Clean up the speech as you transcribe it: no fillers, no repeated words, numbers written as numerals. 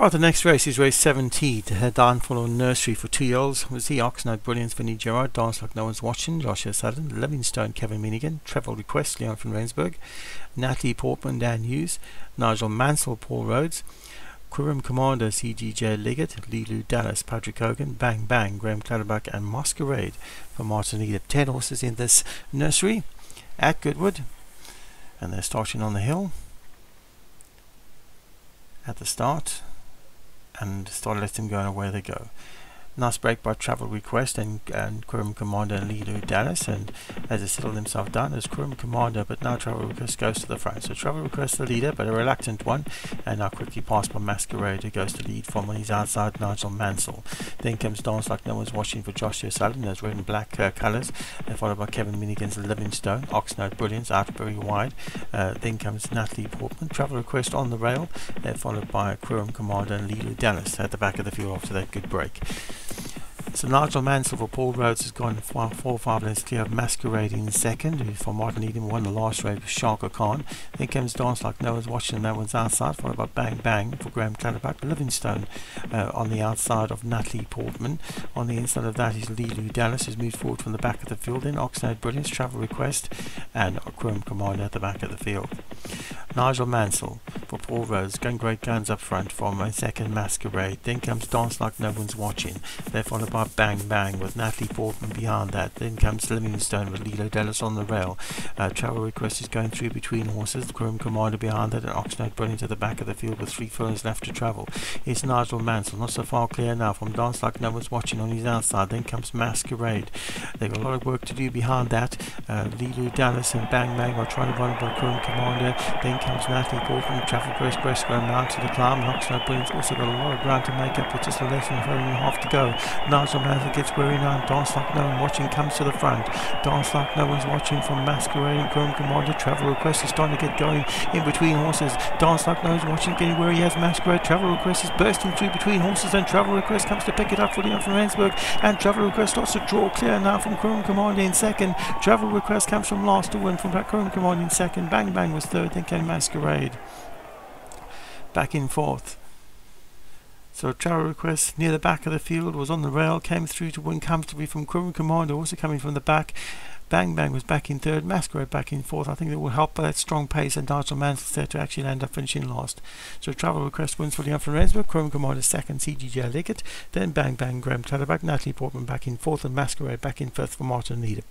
Right, the next race is race 17, the Head Downfall on Nursery for 2-year-olds. Was the Oxnard Brilliance, Vinnie Gerard, Dance Like No One's Watching, Joshua Sutton, Livingstone, Kevin Minigan, Trevor Request, Leon from Rensburg, Natalie Portman, Dan Hughes, Nigel Mansell, Paul Rhodes, Quirum Commander, C.G.J. Liggett, Leeloo Dallas, Patrick Hogan, Bang Bang, Graham Clutterbuck, and Masquerade for Martin Edith. 10 horses in this nursery at Goodwood, and they're starting on the hill at the start. And start letting them go, and away they go. Nice break by Travel Request and Quirum Commander and Leeloo Dallas, and as they settle themselves down, there's Quirum Commander, but now Travel Request goes to the front. So Travel Request the leader, but a reluctant one, and now quickly passed by Masquerade, who goes to lead from on his outside Nigel Mansell. Then comes Dance Like No One's Watching for Joshua Sutton, those red and black colours, and followed by Kevin Minigan's Livingstone, Oxnard Brilliance out very wide. Then comes Natalie Portman, Travel Request on the rail, and followed by Quirum Commander and Leeloo Dallas at the back of the field after that good break. So Nigel Mansell for Paul Rhodes has gone 4-5 lengths clear of Masquerade in second, who for Martin Eden won the last race with Sharker Khan. Then comes Dance Like No One's Watching, that one's outside, followed by Bang Bang for Graham Clutterbuck. Livingstone on the outside of Natalie Portman. On the inside of that is Leeloo Dallas, who's moved forward from the back of the field. Then Oxnard Brilliance, Travel Request, and Quirum Commander at the back of the field. Nigel Mansell for Paul Rhodes, Gun Great Guns up front from a second Masquerade. Then comes Dance Like No One's Watching. They're followed by Bang Bang with Natalie Portman behind that. Then comes Livingstone with Leeloo Dallas on the rail. Travel Request is going through between horses. Quirum Commander behind that, and Oxnard Brilliant at the back of the field with 3 furlongs left to travel. It's Nigel Mansell, not so far clear now from Dance Like No One's Watching on his outside. Then comes Masquerade. They've got a lot of work to do behind that. Leeloo Dallas and Bang Bang are trying to run by Quirum Commander. Then comes Natalie Portman, Travel Request going down to the climb. Oxnard Brilliant's also got a lot of ground to make up with just less than 1.5 to go. Nigel Mansell gets weary now, and Dance Like No One Watching comes to the front. Dance Like No One's Watching from Masquerade and Quirum Commander. Travel Request is starting to get going in between horses. Dance Like No One's Watching getting weary as Masquerade. Travel Request is bursting through between horses, and Travel Request comes to pick it up for Leon from Rensburg, and Travel Request starts to draw clear now from Quirum Commander in second. Travel Request comes from last to win from Quirum Commander in second. Bang Bang was third, then came Masquerade. Back in fourth. So Travel Request near the back of the field was on the rail, came through to win comfortably from Quirum Commander, also coming from the back. Bang Bang was back in third, Masquerade back in fourth. I think that will help by that strong pace, and Nigel Mansell there to actually end up finishing last. So Travel Request wins for Leon from Rensburg, Quirum Commander second, C.G.J. Liggett, then Bang Bang, Graham Clutterbuck, Natalie Portman back in fourth, and Masquerade back in fifth for Martin Eden.